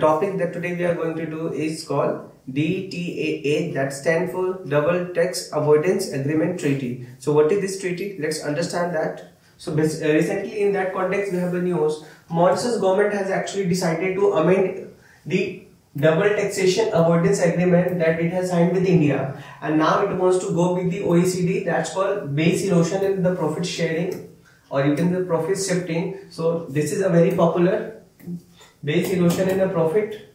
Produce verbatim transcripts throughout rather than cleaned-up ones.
topic that today we are going to do is called D T A A, that stands for Double Tax Avoidance Agreement Treaty. So what is this treaty? Let's understand that. So recently in that context we have the news. Mauritius government has actually decided to amend the Double Taxation Avoidance Agreement that it has signed with India, and now it wants to go with the O E C D, that's called base erosion and the profit sharing, or you can say profit shifting. So this is a very popular base erosion and the profit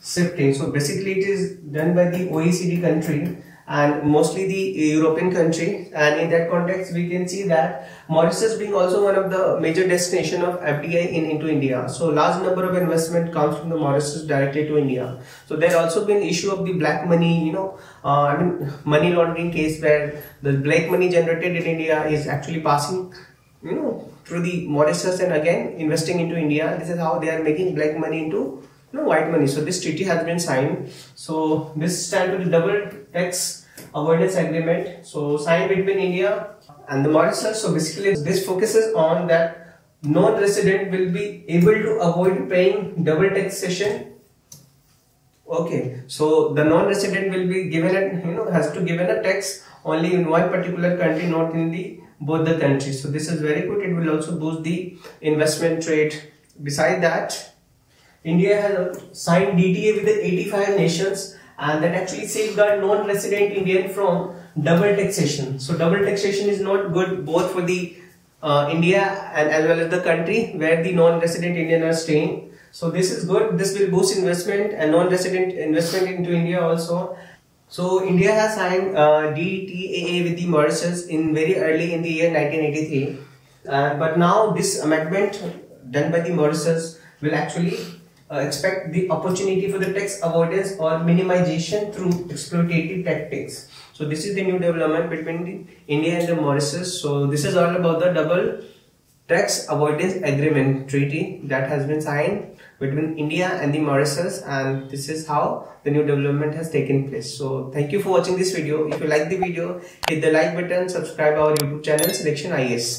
shifting. So basically it is done by the O E C D country and mostly the European country, and in that context we can see that Mauritius being also one of the major destination of F D I in into India. So large number of investment comes from the Mauritius directly to India. So there also been issue of the black money, you know, uh, I mean money laundering case where the black money generated in India is actually passing, you know, through the Mauritius and again investing into India. This is how they are making black money into no white money. So this treaty has been signed. So this stands for the Double Tax Avoidance Agreement, so signed between India and the Mauritius. So basically this focuses on that non-resident will be able to avoid paying double taxation. Okay, so the non-resident will be given a, you know, has to given a tax only in one particular country, not in the both the countries. So this is very good. It will also boost the investment trade. Beside that, India has signed D T A with the eighty-five nations, and that actually safeguard non-resident Indian from double taxation. So double taxation is not good both for the uh, India and as well as the country where the non-resident Indian are staying. So this is good. This will boost investment and non-resident investment into India also. So India has signed uh, D T A A with the Mauritius in very early in the year nineteen eighty-three, uh, but now this amendment done by the Mauritius will actually Uh, expect the opportunity for the tax avoidance or minimization through exploitative tactics. So this is the new development between the India and the Mauritius. So this is all about the Double Tax Avoidance Agreement Treaty that has been signed between India and the Mauritius, and this is how the new development has taken place. So thank you for watching this video. If you like the video, hit the like button, subscribe our YouTube channel Selection I A S.